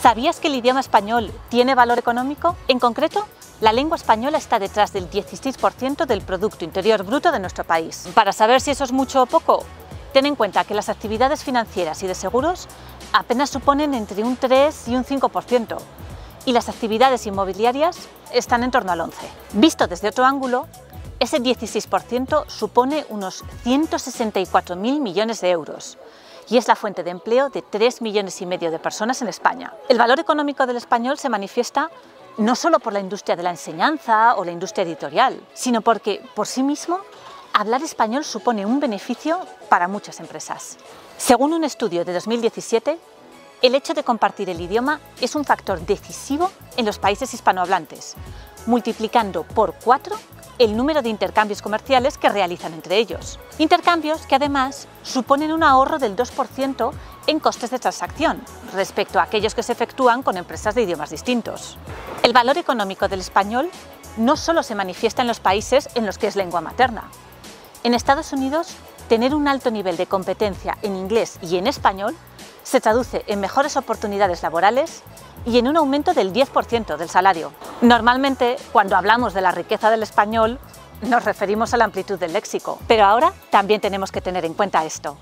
¿Sabías que el idioma español tiene valor económico? En concreto, la lengua española está detrás del 16% del Producto Interior Bruto de nuestro país. Para saber si eso es mucho o poco, ten en cuenta que las actividades financieras y de seguros apenas suponen entre un 3 y un 5%, y las actividades inmobiliarias están en torno al 11%. Visto desde otro ángulo, ese 16% supone unos 164.000 millones de euros y es la fuente de empleo de 3,5 millones de personas en España. El valor económico del español se manifiesta no solo por la industria de la enseñanza o la industria editorial, sino porque, por sí mismo, hablar español supone un beneficio para muchas empresas. Según un estudio de 2017, el hecho de compartir el idioma es un factor decisivo en los países hispanohablantes, multiplicando por 4 el número de intercambios comerciales que realizan entre ellos. Intercambios que además suponen un ahorro del 2% en costes de transacción respecto a aquellos que se efectúan con empresas de idiomas distintos. El valor económico del español no solo se manifiesta en los países en los que es lengua materna. En Estados Unidos, tener un alto nivel de competencia en inglés y en español se traduce en mejores oportunidades laborales y en un aumento del 10% del salario. Normalmente, cuando hablamos de la riqueza del español, nos referimos a la amplitud del léxico, pero ahora también tenemos que tener en cuenta esto.